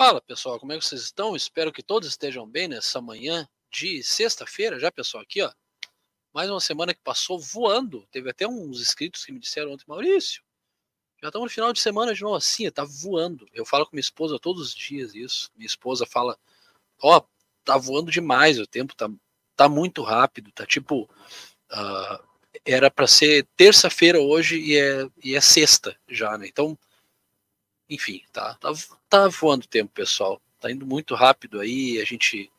Fala pessoal, como é que vocês estão? Espero que todos estejam bem nessa manhã de sexta-feira, já pessoal, aqui ó, mais uma semana que passou voando. Teve até uns inscritos que me disseram ontem: Maurício, já estamos no final de semana de novo, assim, tá voando. Eu falo com minha esposa todos os dias isso, minha esposa fala, ó, tá voando demais, o tempo tá muito rápido, tá tipo, era para ser terça-feira hoje e é sexta já, né? Então, enfim, tá voando o tempo, pessoal, tá indo muito rápido aí, a gente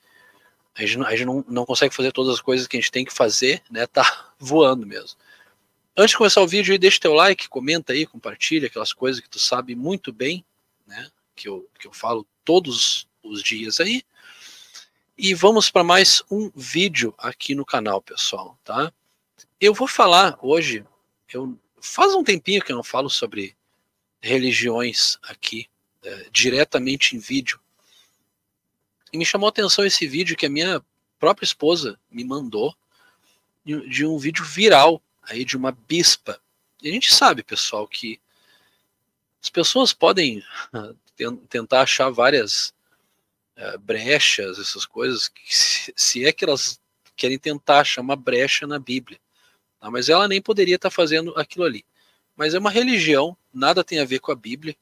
não consegue fazer todas as coisas que a gente tem que fazer, né? Tá voando mesmo. Antes de começar o vídeo, deixa teu like, comenta aí, compartilha aquelas coisas que tu sabe muito bem, né? Que eu falo todos os dias aí. E vamos para mais um vídeo aqui no canal, pessoal, tá? Eu vou falar hoje, faz um tempinho que eu não falo sobre religiões aqui, diretamente em vídeo. E me chamou a atenção esse vídeo que a minha própria esposa me mandou, de um vídeo viral aí de uma bispa. E a gente sabe, pessoal, que as pessoas podem tentar achar várias brechas, essas coisas, que se é que elas querem tentar achar uma brecha na Bíblia, tá? Mas ela nem poderia estar fazendo aquilo ali. Mas é uma religião, nada tem a ver com a Bíblia,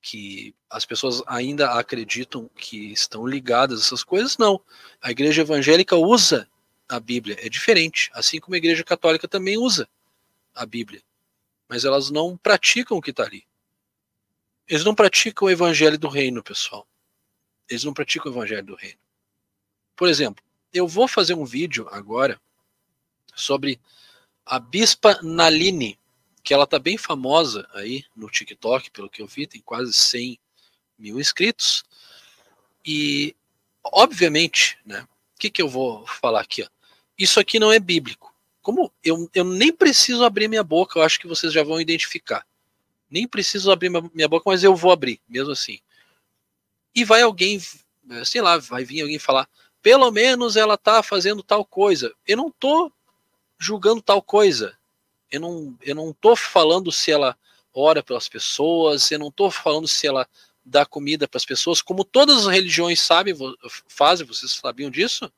que as pessoas ainda acreditam que estão ligadas a essas coisas. Não, a igreja evangélica usa a Bíblia, é diferente, assim como a igreja católica também usa a Bíblia, mas elas não praticam o que está ali. Eles não praticam o evangelho do reino, pessoal. Eles não praticam o evangelho do reino. Por exemplo, eu vou fazer um vídeo agora sobre a Bispa Nalini, que ela tá bem famosa aí no TikTok, pelo que eu vi, tem quase 100 mil inscritos. E, obviamente, né, o que eu vou falar aqui? Ó? Isso aqui não é bíblico. Como eu nem preciso abrir minha boca, eu acho que vocês já vão identificar. Nem preciso abrir minha boca, mas eu vou abrir, mesmo assim. E vai alguém, sei lá, vai vir alguém falar, pelo menos ela tá fazendo tal coisa. Eu não tô julgando tal coisa. Eu não tô falando se ela ora pelas pessoas, eu não tô falando se ela dá comida para as pessoas, como todas as religiões sabem, fazem, vocês sabiam disso?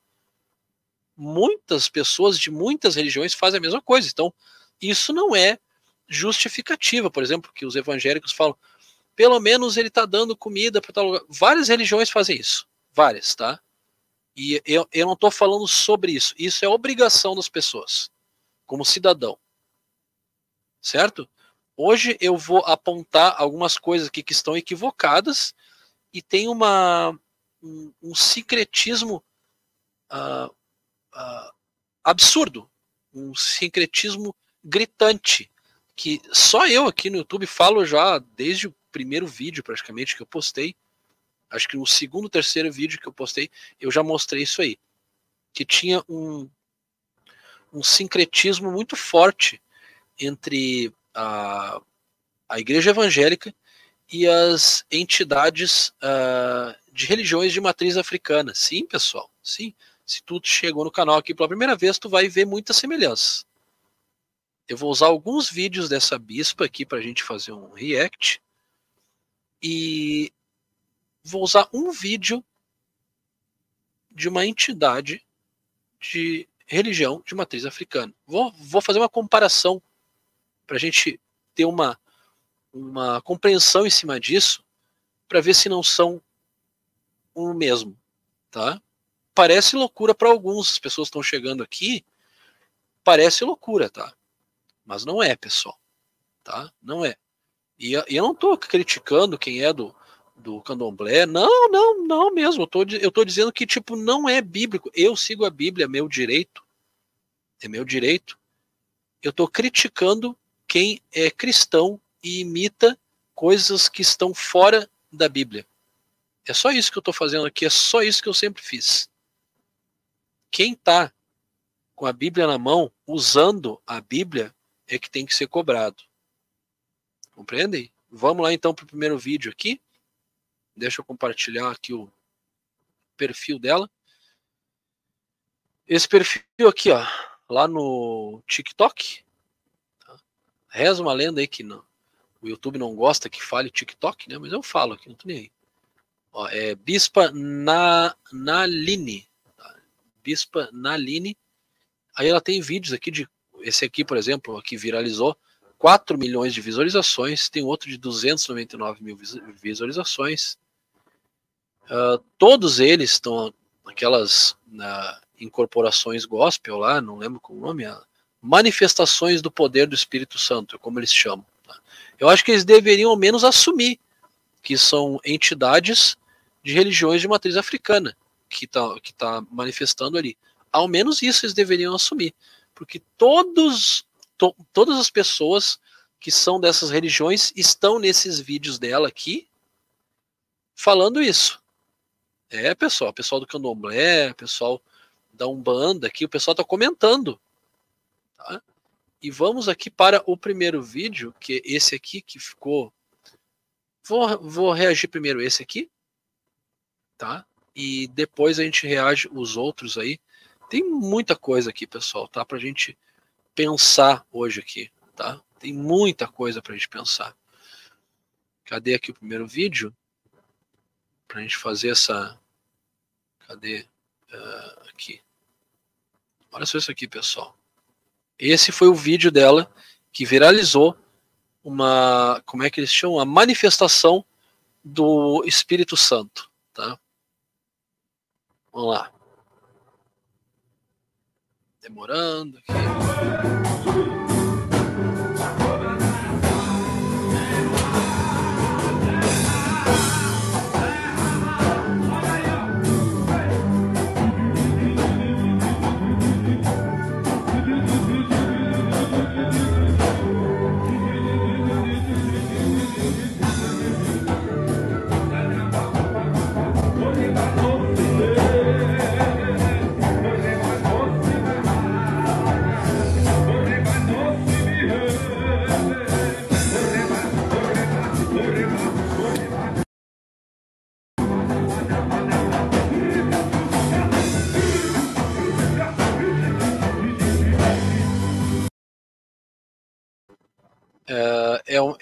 Muitas pessoas de muitas religiões fazem a mesma coisa, então isso não é justificativa. Por exemplo, que os evangélicos falam, pelo menos ele tá dando comida para tal lugar. Várias religiões fazem isso, várias, tá? E eu não tô falando sobre isso, isso é obrigação das pessoas, como cidadão. Certo? Hoje eu vou apontar algumas coisas aqui que estão equivocadas e tem um sincretismo absurdo, um sincretismo gritante, que só eu aqui no YouTube falo já desde o primeiro vídeo praticamente que eu postei, acho que no segundo, terceiro vídeo que eu postei, eu já mostrei isso aí, que tinha um sincretismo muito forte entre a igreja evangélica e as entidades de religiões de matriz africana. Sim, pessoal, sim. Se tu chegou no canal aqui pela primeira vez, tu vai ver muitas semelhanças. Eu vou usar alguns vídeos dessa bispa aqui para a gente fazer um react. E vou usar um vídeo de uma entidade de religião de matriz africana. Vou fazer uma comparação para a gente ter uma compreensão em cima disso, para ver se não são o mesmo, tá? Parece loucura para alguns, as pessoas estão chegando aqui, parece loucura, tá? Mas não é, pessoal, tá? Não é. E eu não estou criticando quem é do candomblé, não mesmo, eu tô dizendo que, tipo, não é bíblico. Eu sigo a Bíblia, é meu direito. Eu tô criticando quem é cristão e imita coisas que estão fora da Bíblia. É só isso que eu tô fazendo aqui, é só isso que eu sempre fiz. Quem tá com a Bíblia na mão, usando a Bíblia, é que tem que ser cobrado. Compreendem? Vamos lá então pro primeiro vídeo aqui. Deixa eu compartilhar aqui o perfil dela. Esse perfil aqui, ó, lá no TikTok. Tá? Reza uma lenda aí que não, o YouTube não gosta que fale TikTok, né? Mas eu falo aqui, não tô nem aí. Ó, é Bispa Nalini. Bispa Nalini. Aí ela tem vídeos aqui de... Esse aqui, por exemplo, que viralizou. 4 milhões de visualizações. Tem outro de 299 mil visualizações. Todos eles estão... Aquelas incorporações gospel lá, não lembro qual o nome, manifestações do poder do Espírito Santo, como eles chamam. Tá? Eu acho que eles deveriam ao menos assumir que são entidades de religiões de matriz africana que tá manifestando ali. Ao menos isso eles deveriam assumir, porque todas as pessoas que são dessas religiões estão nesses vídeos dela aqui falando isso. É, pessoal do Candomblé, pessoal da Umbanda aqui, o pessoal tá comentando. Tá? E vamos aqui para o primeiro vídeo, que é esse aqui que ficou... Vou reagir primeiro esse aqui, tá? E depois a gente reage os outros aí. Tem muita coisa aqui, pessoal, tá? Pra gente pensar hoje aqui, tá? Tem muita coisa pra gente pensar. Cadê aqui o primeiro vídeo? Pra gente fazer essa... Cadê? Aqui. Olha só isso aqui, pessoal. Esse foi o vídeo dela que viralizou uma... Como é que eles chamam? A manifestação do Espírito Santo, tá? Vamos lá. Demorando aqui.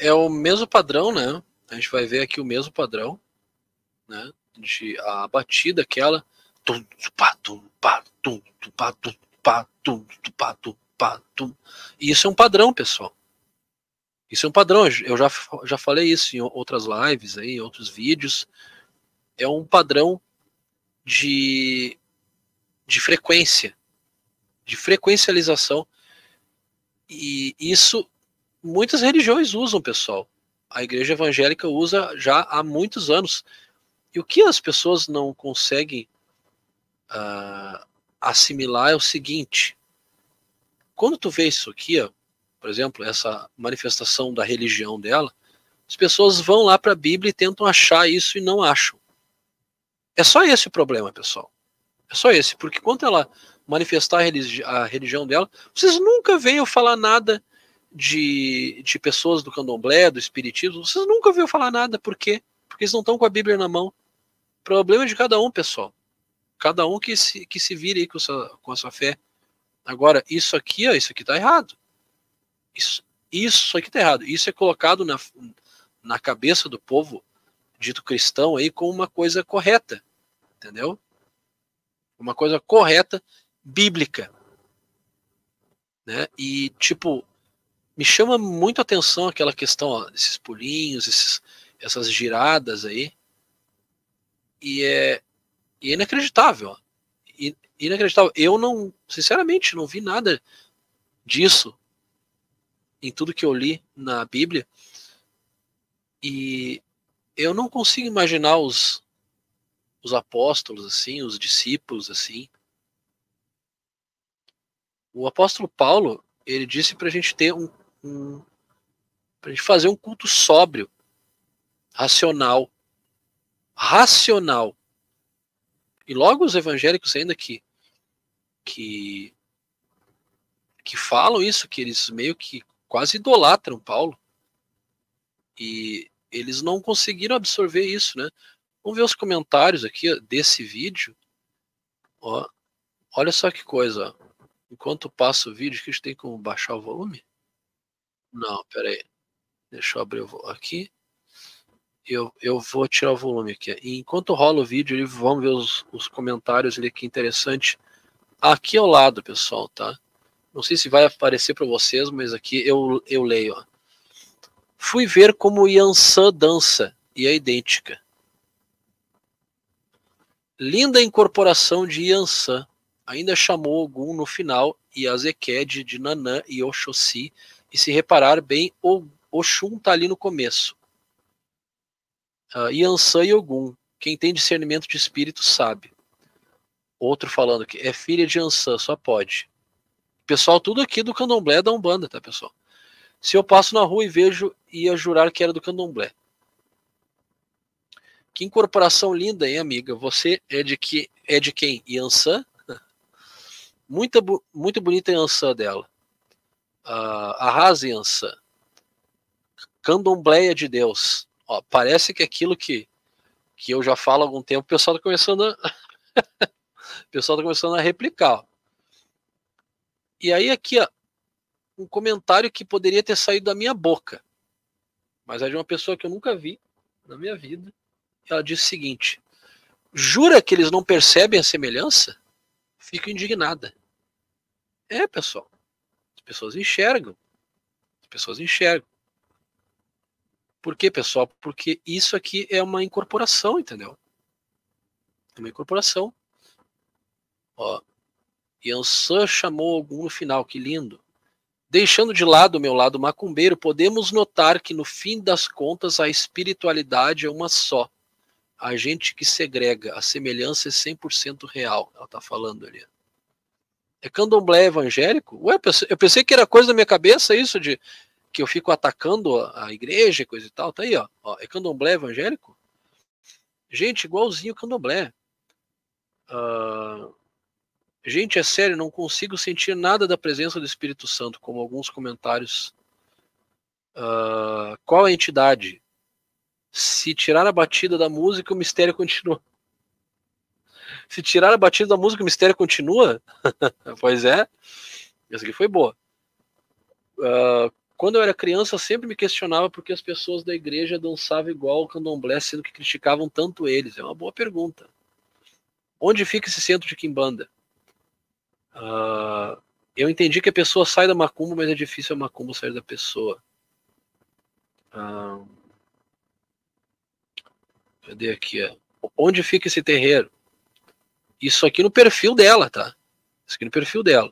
É o mesmo padrão, né? A gente vai ver aqui o mesmo padrão, né? A batida aquela. E isso é um padrão, pessoal. Isso é um padrão. Eu já falei isso em outras lives, aí, em outros vídeos. É um padrão de frequência, de frequencialização. E isso... Muitas religiões usam, pessoal. A igreja evangélica usa já há muitos anos. E o que as pessoas não conseguem assimilar é o seguinte. Quando tu vê isso aqui, ó, por exemplo, essa manifestação da religião dela, as pessoas vão lá para a Bíblia e tentam achar isso e não acham. É só esse o problema, pessoal. É só esse. Porque quando ela manifestar a religião dela, vocês nunca venham falar nada... De pessoas do candomblé, do espiritismo, vocês nunca ouviram falar nada. Por quê? Porque eles não estão com a Bíblia na mão. Problema de cada um, pessoal. Cada um que se vire aí com a sua fé. Agora, isso aqui, ó, isso aqui tá errado. Isso aqui tá errado. Isso é colocado na cabeça do povo dito cristão aí como uma coisa correta. Entendeu? Uma coisa correta, bíblica. Né? E, tipo... Me chama muito a atenção aquela questão, ó, esses pulinhos, essas giradas aí. E é inacreditável. Ó. Inacreditável. Eu não, sinceramente, não vi nada disso em tudo que eu li na Bíblia. E eu não consigo imaginar os apóstolos assim, os discípulos assim. O apóstolo Paulo, ele disse pra gente ter pra gente fazer um culto sóbrio, racional. E logo os evangélicos ainda que falam isso, que eles meio que quase idolatram Paulo. E eles não conseguiram absorver isso, né? Vamos ver os comentários aqui desse vídeo. Ó, olha só que coisa, ó. Enquanto passa o vídeo, que a gente tem como baixar o volume? Não, peraí. Deixa eu abrir aqui. Eu vou tirar o volume aqui. E enquanto rola o vídeo, ali, vamos ver os comentários ali, que interessante. Aqui ao lado, pessoal, tá? Não sei se vai aparecer para vocês, mas aqui eu leio. Ó. Fui ver como Iansã dança, e é idêntica. Linda incorporação de Iansã. Ainda chamou Ogum no final, e a Zequê de Nanã e Oxossi. E se reparar bem, Oxum tá ali no começo. Iansã e Ogum, quem tem discernimento de espírito sabe. Outro falando que é filha de Iansã, só pode. Pessoal, tudo aqui do Candomblé é da Umbanda, tá, pessoal? Se eu passo na rua e vejo, ia jurar que era do Candomblé. Que incorporação linda, hein, amiga? Você é de quem? Iansã? Muito bonita a Iansã dela. Arrasa, Iansã. Candomblé é de Deus. Ó, parece que aquilo que eu já falo há algum tempo, o pessoal está começando a replicar. Ó. E aí aqui, ó, um comentário que poderia ter saído da minha boca, mas é de uma pessoa que eu nunca vi na minha vida. Ela disse o seguinte: jura que eles não percebem a semelhança? Fico indignada. É, pessoal, as pessoas enxergam. As pessoas enxergam. Por quê, pessoal? Porque isso aqui é uma incorporação, entendeu? É uma incorporação. Ó, Iansã chamou Ogum no final, que lindo. Deixando de lado o meu lado macumbeiro, podemos notar que no fim das contas a espiritualidade é uma só. A gente que segrega, a semelhança é 100% real, ela tá falando ali. É candomblé evangélico? Ué, eu pensei que era coisa da minha cabeça isso de... que eu fico atacando a igreja e coisa e tal, tá aí, ó, é candomblé evangélico? Gente, igualzinho candomblé. Gente, é sério, não consigo sentir nada da presença do Espírito Santo, como alguns comentários. Qual a entidade? Se tirar a batida da música, o mistério continua. Se tirar a batida da música, o mistério continua? Pois é, essa aqui foi boa. Quando eu era criança, eu sempre me questionava por que as pessoas da igreja dançavam igual o candomblé, sendo que criticavam tanto eles. É uma boa pergunta. Onde fica esse centro de Quimbanda? Eu entendi que a pessoa sai da macumba, mas é difícil a macumba sair da pessoa. Cadê aqui? Ó? Onde fica esse terreiro? Isso aqui no perfil dela, tá? Isso aqui no perfil dela.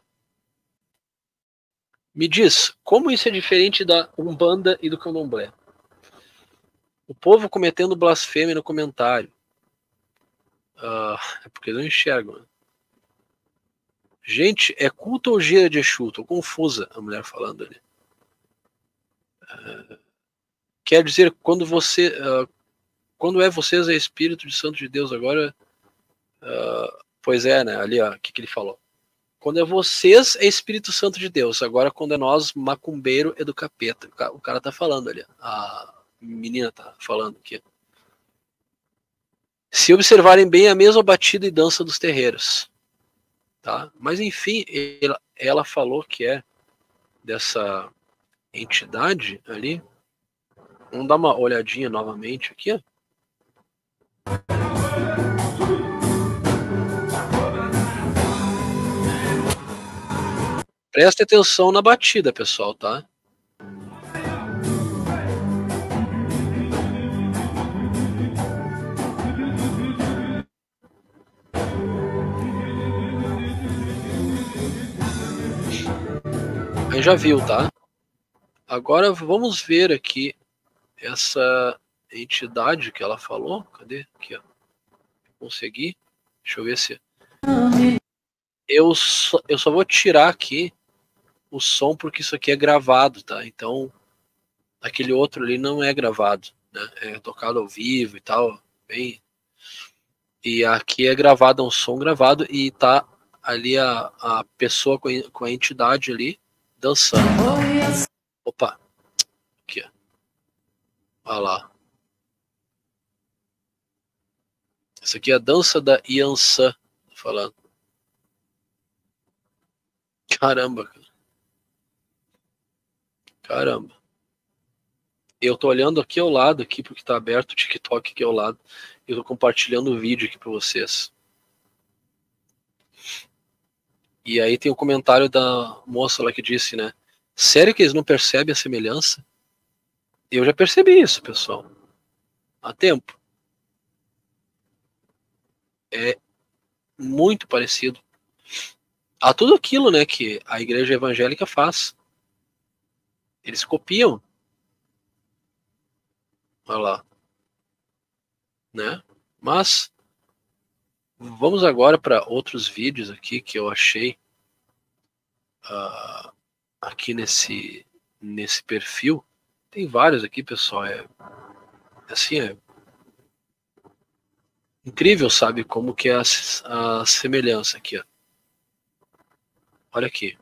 Me diz, como isso é diferente da Umbanda e do Candomblé? O povo cometendo blasfêmia no comentário. É porque não enxergam. Né? Gente, é culto ou gira de Exu? Tô confusa, a mulher falando ali. Quer dizer, quando você... quando é vocês é Espírito de Santo de Deus agora? Pois é, né? Ali, ó, o que ele falou? Quando é vocês, é Espírito Santo de Deus. Agora, quando é nós, macumbeiro é do capeta. O cara tá falando ali. A menina tá falando aqui. Se observarem bem, é a mesma batida e dança dos terreiros. Tá? Mas, enfim, ela falou que é dessa entidade ali. Vamos dar uma olhadinha novamente aqui, ó. Presta atenção na batida, pessoal, tá? Aí já viu, tá? Agora vamos ver aqui essa entidade que ela falou. Cadê? Aqui, ó. Consegui. Deixa eu ver se... Eu só vou tirar aqui o som, porque isso aqui é gravado, tá? Então, aquele outro ali não é gravado, né? É tocado ao vivo e tal, bem... E aqui é gravado, é um som gravado, e tá ali a pessoa com a entidade ali, dançando. Opa! Aqui, ó. Olha lá. Essa aqui é a dança da Iansã, tô falando. Caramba, cara. Caramba. Eu tô olhando aqui ao lado, aqui, porque tá aberto o TikTok aqui ao lado. Eu tô compartilhando o vídeo aqui pra vocês. E aí tem o comentário da moça lá que disse, né? Sério que eles não percebem a semelhança? Eu já percebi isso, pessoal. Há tempo. É muito parecido a tudo aquilo, né, que a igreja evangélica faz. Eles copiam. Olha lá. Né? Mas vamos agora para outros vídeos aqui que eu achei aqui nesse perfil. Tem vários aqui, pessoal. É incrível, sabe, como que é a semelhança aqui, ó. Olha aqui.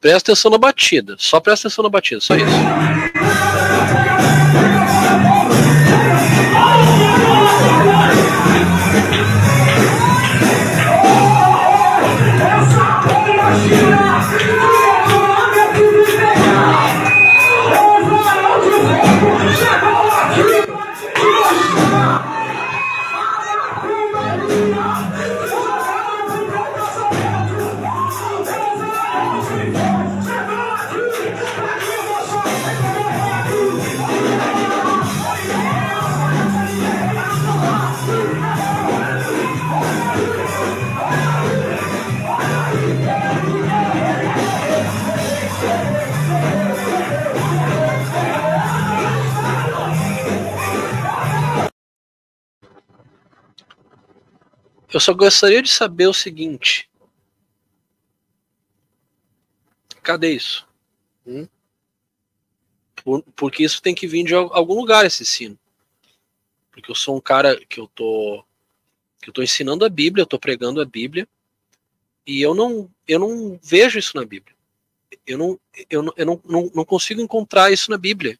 Presta atenção na batida. Só presta atenção na batida, só isso. Eu só gostaria de saber o seguinte. Cadê isso? Porque isso tem que vir de algum lugar, esse ensino. Porque eu sou um cara que eu tô ensinando a Bíblia, eu tô pregando a Bíblia, e eu não vejo isso na Bíblia. Eu não consigo encontrar isso na Bíblia.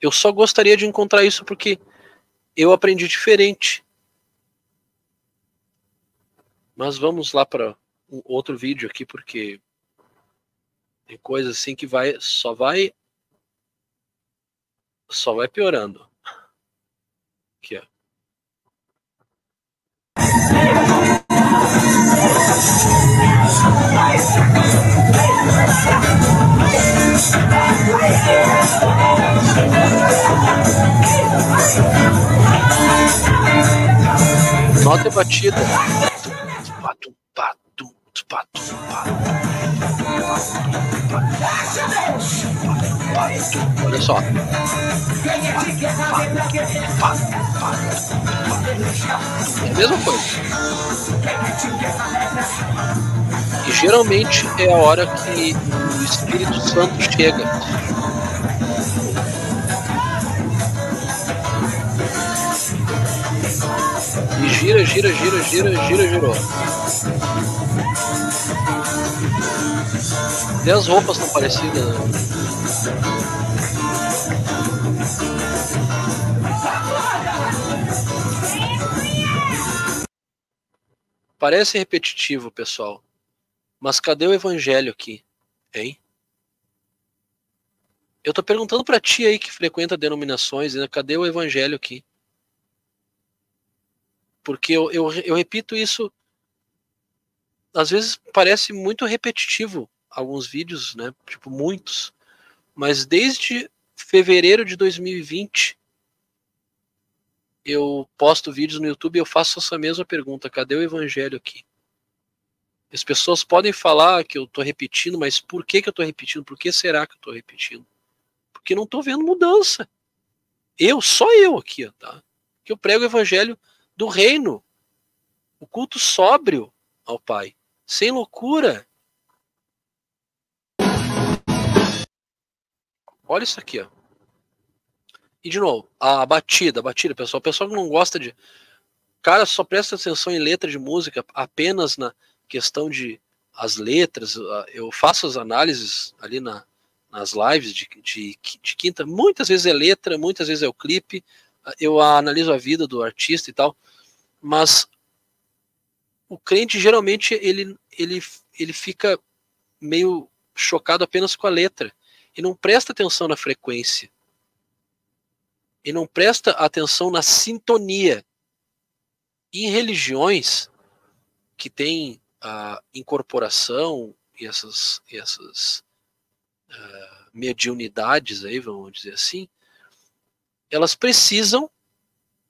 Eu só gostaria de encontrar isso porque eu aprendi diferente. Mas vamos lá para um outro vídeo aqui, porque tem coisa assim que só vai piorando. Aqui, ó. Nota batida. Olha só. É a mesma coisa. E geralmente é a hora que o Espírito Santo chega. E gira, gira, gira, gira, gira, girou. 10 roupas estão parecidas, né? Parece repetitivo, pessoal. Mas cadê o evangelho aqui, hein? Eu tô perguntando pra ti aí que frequenta denominações, né? Cadê o evangelho aqui? Porque eu repito isso. Às vezes parece muito repetitivo alguns vídeos, né? Tipo, muitos. Mas desde fevereiro de 2020 eu posto vídeos no YouTube e eu faço essa mesma pergunta. Cadê o evangelho aqui? As pessoas podem falar que eu tô repetindo, mas por que eu tô repetindo? Por que será que eu tô repetindo? Porque não tô vendo mudança. Só eu aqui, tá? Que eu prego o evangelho do reino. O culto sóbrio ao Pai. Sem loucura. Olha isso aqui, ó. E de novo, a batida, pessoal. O pessoal que não gosta de... Cara, só presta atenção em letra de música, apenas na questão de as letras. Eu faço as análises ali nas lives de quinta. Muitas vezes é letra, muitas vezes é o clipe. Eu analiso a vida do artista e tal. Mas o crente geralmente ele fica meio chocado apenas com a letra e não presta atenção na frequência e não presta atenção na sintonia. E em religiões que tem a incorporação e essas mediunidades aí, vamos dizer assim, elas precisam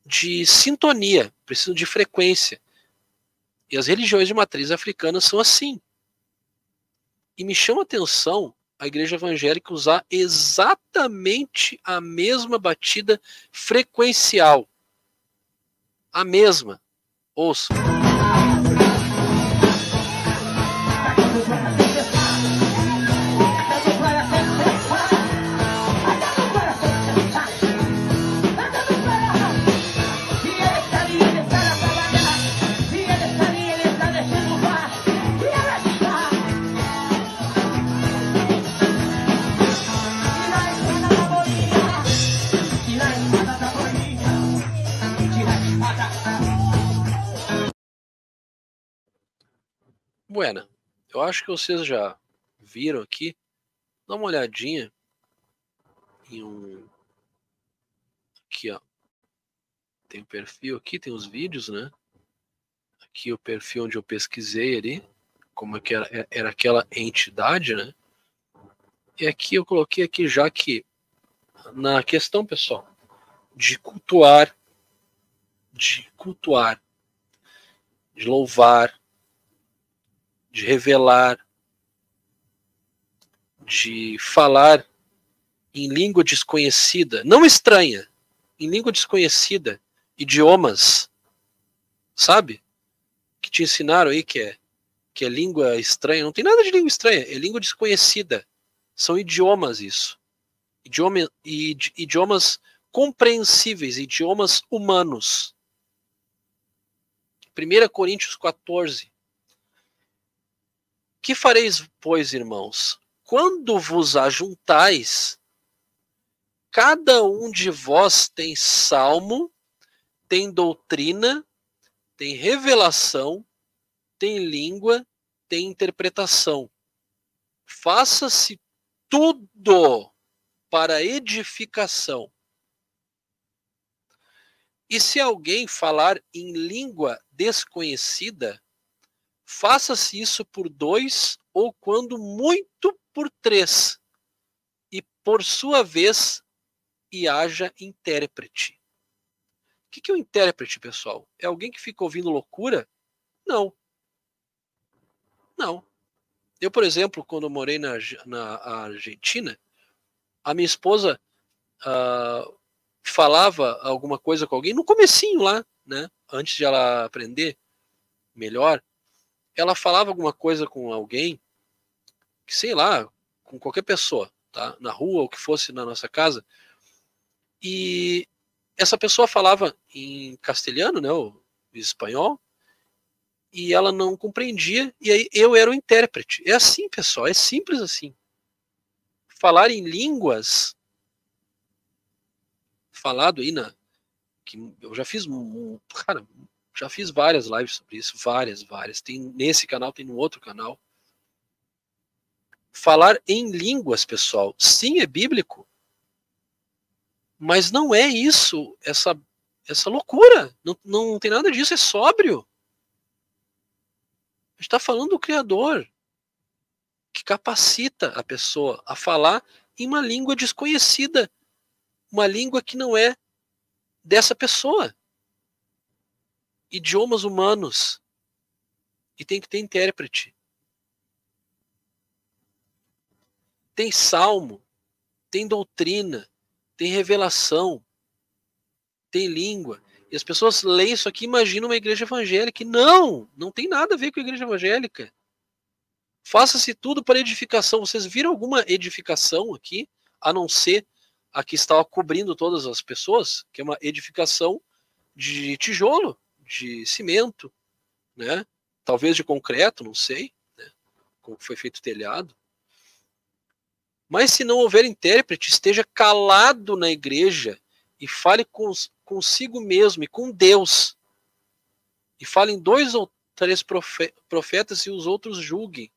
de sintonia, precisam de frequência. E as religiões de matriz africana são assim. E me chama a atenção a igreja evangélica usar exatamente a mesma batida frequencial. A mesma. Ouça. Bueno, eu acho que vocês já viram aqui. Dá uma olhadinha em um... Aqui, ó. Tem o perfil aqui, tem os vídeos, né? Aqui o perfil onde eu pesquisei ali, como é que era aquela entidade, né? E aqui eu coloquei aqui já que na questão, pessoal, de cultuar, de louvar, de revelar, de falar em língua desconhecida, não estranha, em língua desconhecida, idiomas, sabe? Que te ensinaram aí que é língua estranha, não tem nada de língua estranha, é língua desconhecida, são idiomas isso, idiomas compreensíveis, idiomas humanos. 1 Coríntios 14, que fareis, pois, irmãos, quando vos ajuntais, cada um de vós tem salmo, tem doutrina, tem revelação, tem língua, tem interpretação. Faça-se tudo para edificação. E se alguém falar em língua desconhecida, faça-se isso por 2, ou quando muito por 3, e por sua vez, e haja intérprete. O que é um intérprete, pessoal? É alguém que fica ouvindo loucura? Não. Eu, por exemplo, quando eu morei na Argentina, a minha esposa falava alguma coisa com alguém, no comecinho lá, né? Antes de ela aprender melhor, ela falava alguma coisa com alguém, sei lá, com qualquer pessoa, tá? Na rua ou que fosse na nossa casa, e essa pessoa falava em castelhano, né, ou espanhol, e ela não compreendia, e aí eu era o intérprete. É assim, pessoal, é simples assim. Falar em línguas, falado aí que eu já fiz, cara, já fiz várias lives sobre isso, várias. Tem nesse canal, tem no outro canal. Falar em línguas, pessoal, sim, é bíblico. Mas não é isso, essa loucura. Não tem nada disso, é sóbrio. A gente está falando do Criador, que capacita a pessoa a falar em uma língua desconhecida. Uma língua que não é dessa pessoa. Idiomas humanos, e tem que ter intérprete. Tem salmo, tem doutrina, tem revelação, tem língua. E as pessoas leem isso aqui e imaginam uma igreja evangélica. Não tem nada a ver com a igreja evangélica. Faça-se tudo para edificação. Vocês viram alguma edificação aqui, a não ser a que estava cobrindo todas as pessoas, que é uma edificação de tijolo, de cimento, né? Talvez de concreto, não sei, né? Como foi feito o telhado. Mas se não houver intérprete, esteja calado na igreja e fale consigo mesmo e com Deus. E fale em 2 ou três profetas e os outros julguem.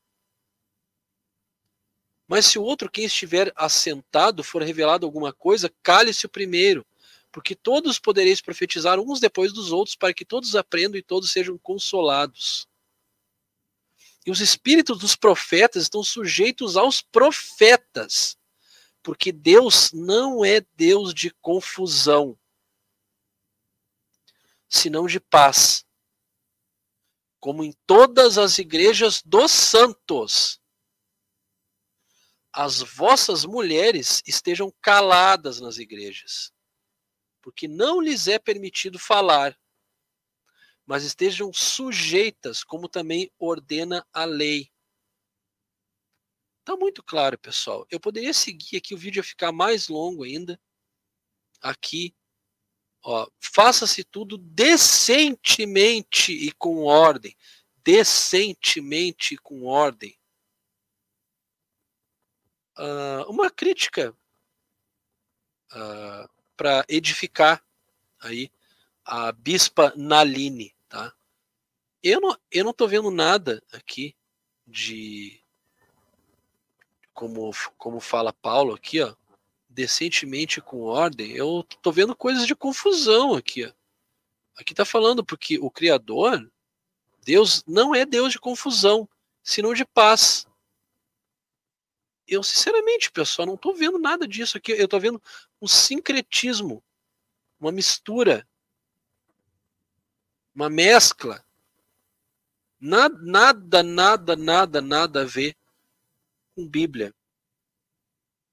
Mas se o outro, quem estiver assentado, for revelado alguma coisa, cale-se o primeiro, porque todos podereis profetizar uns depois dos outros, para que todos aprendam e todos sejam consolados. E os espíritos dos profetas estão sujeitos aos profetas, porque Deus não é Deus de confusão, senão de paz, como em todas as igrejas dos santos. As vossas mulheres estejam caladas nas igrejas, porque não lhes é permitido falar, mas estejam sujeitas, como também ordena a lei. Está muito claro, pessoal. Eu poderia seguir aqui, o vídeo ia ficar mais longo ainda. Aqui, ó, faça-se tudo decentemente e com ordem. Decentemente e com ordem. Uma crítica para edificar aí a Bispa Nalini, tá? Eu não tô vendo nada aqui de como fala Paulo aqui, ó, decentemente com ordem. Eu tô vendo coisas de confusão aqui, ó. Aqui tá falando porque o Criador, Deus, não é Deus de confusão, senão de paz. Eu, sinceramente, pessoal, não estou vendo nada disso aqui. Eu estou vendo um sincretismo, uma mistura, uma mescla. Nada a ver com Bíblia.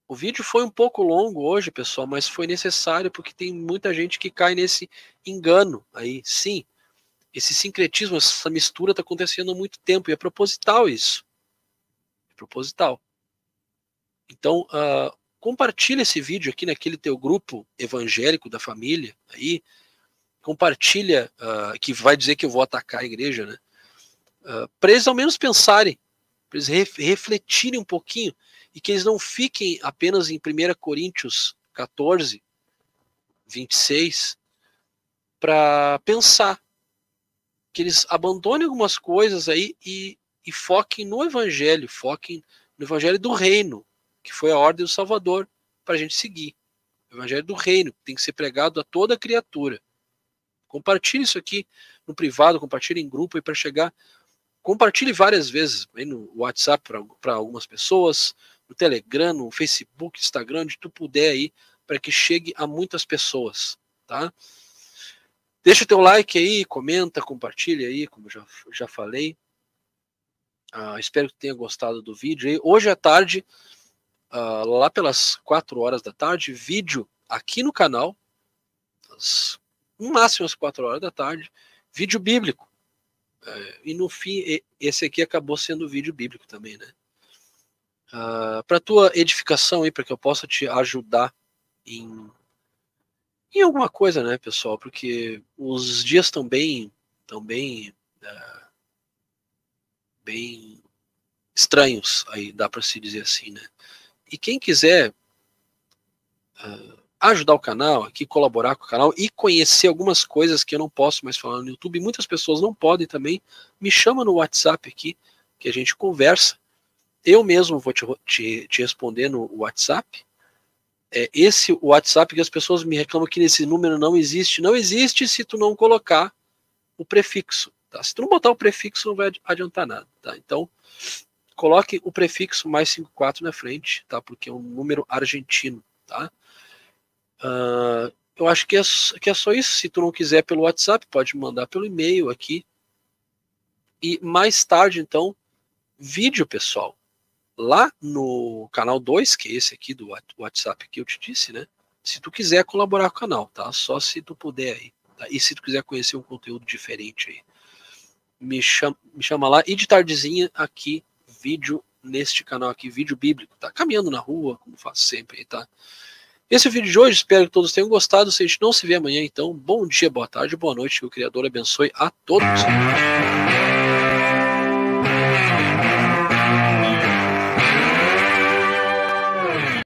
O vídeo foi um pouco longo hoje, pessoal, mas foi necessário porque tem muita gente que cai nesse engano aí. Sim, esse sincretismo, essa mistura está acontecendo há muito tempo e é proposital isso. É proposital. Então, compartilha esse vídeo aqui naquele teu grupo evangélico da família, aí, compartilha, que vai dizer que eu vou atacar a igreja, né? Para eles ao menos pensarem, para eles refletirem um pouquinho, e que eles não fiquem apenas em 1 Coríntios 14, 26, para pensar, que eles abandonem algumas coisas aí e foquem no evangelho, foquem no evangelho do reino, que foi a ordem do Salvador, para a gente seguir. O Evangelho do Reino, que tem que ser pregado a toda criatura. Compartilhe isso aqui no privado, compartilhe em grupo, e para chegar, compartilhe várias vezes, aí no WhatsApp para algumas pessoas, no Telegram, no Facebook, Instagram, onde tu puder aí, para que chegue a muitas pessoas, tá? Deixa o teu like aí, comenta, compartilha aí, como já falei. Espero que tenha gostado do vídeo. E hoje à tarde, lá pelas 4 horas da tarde, vídeo aqui no canal, no máximo às 4 horas da tarde, vídeo bíblico. E no fim, esse aqui acabou sendo vídeo bíblico também, né? Para tua edificação aí, para que eu possa te ajudar em alguma coisa, né, pessoal? Porque os dias estão bem estranhos, aí dá para se dizer assim, né? E quem quiser ajudar o canal aqui, colaborar com o canal e conhecer algumas coisas que eu não posso mais falar no YouTube, muitas pessoas não podem também, me chama no WhatsApp aqui, que a gente conversa. Eu mesmo vou te responder no WhatsApp. É esse WhatsApp que as pessoas me reclamam que nesse número não existe. Não existe se tu não colocar o prefixo, tá? Se tu não botar o prefixo, não vai adiantar nada, tá? Então, coloque o prefixo mais 54 na frente, tá? Porque é um número argentino, tá? Eu acho que é só isso. Se tu não quiser pelo WhatsApp, pode mandar pelo e-mail aqui. E mais tarde, então, vídeo, pessoal, lá no canal 2, que é esse aqui do WhatsApp que eu te disse, né? Se tu quiser colaborar com o canal, tá? Só se tu puder aí, tá? E se tu quiser conhecer um conteúdo diferente aí, me chama lá. E de tardezinha aqui, vídeo neste canal aqui, vídeo bíblico, tá? Caminhando na rua, como faço sempre, tá? Esse é o vídeo de hoje, espero que todos tenham gostado. Se a gente não se vê amanhã, então, bom dia, boa tarde, boa noite, que o Criador abençoe a todos.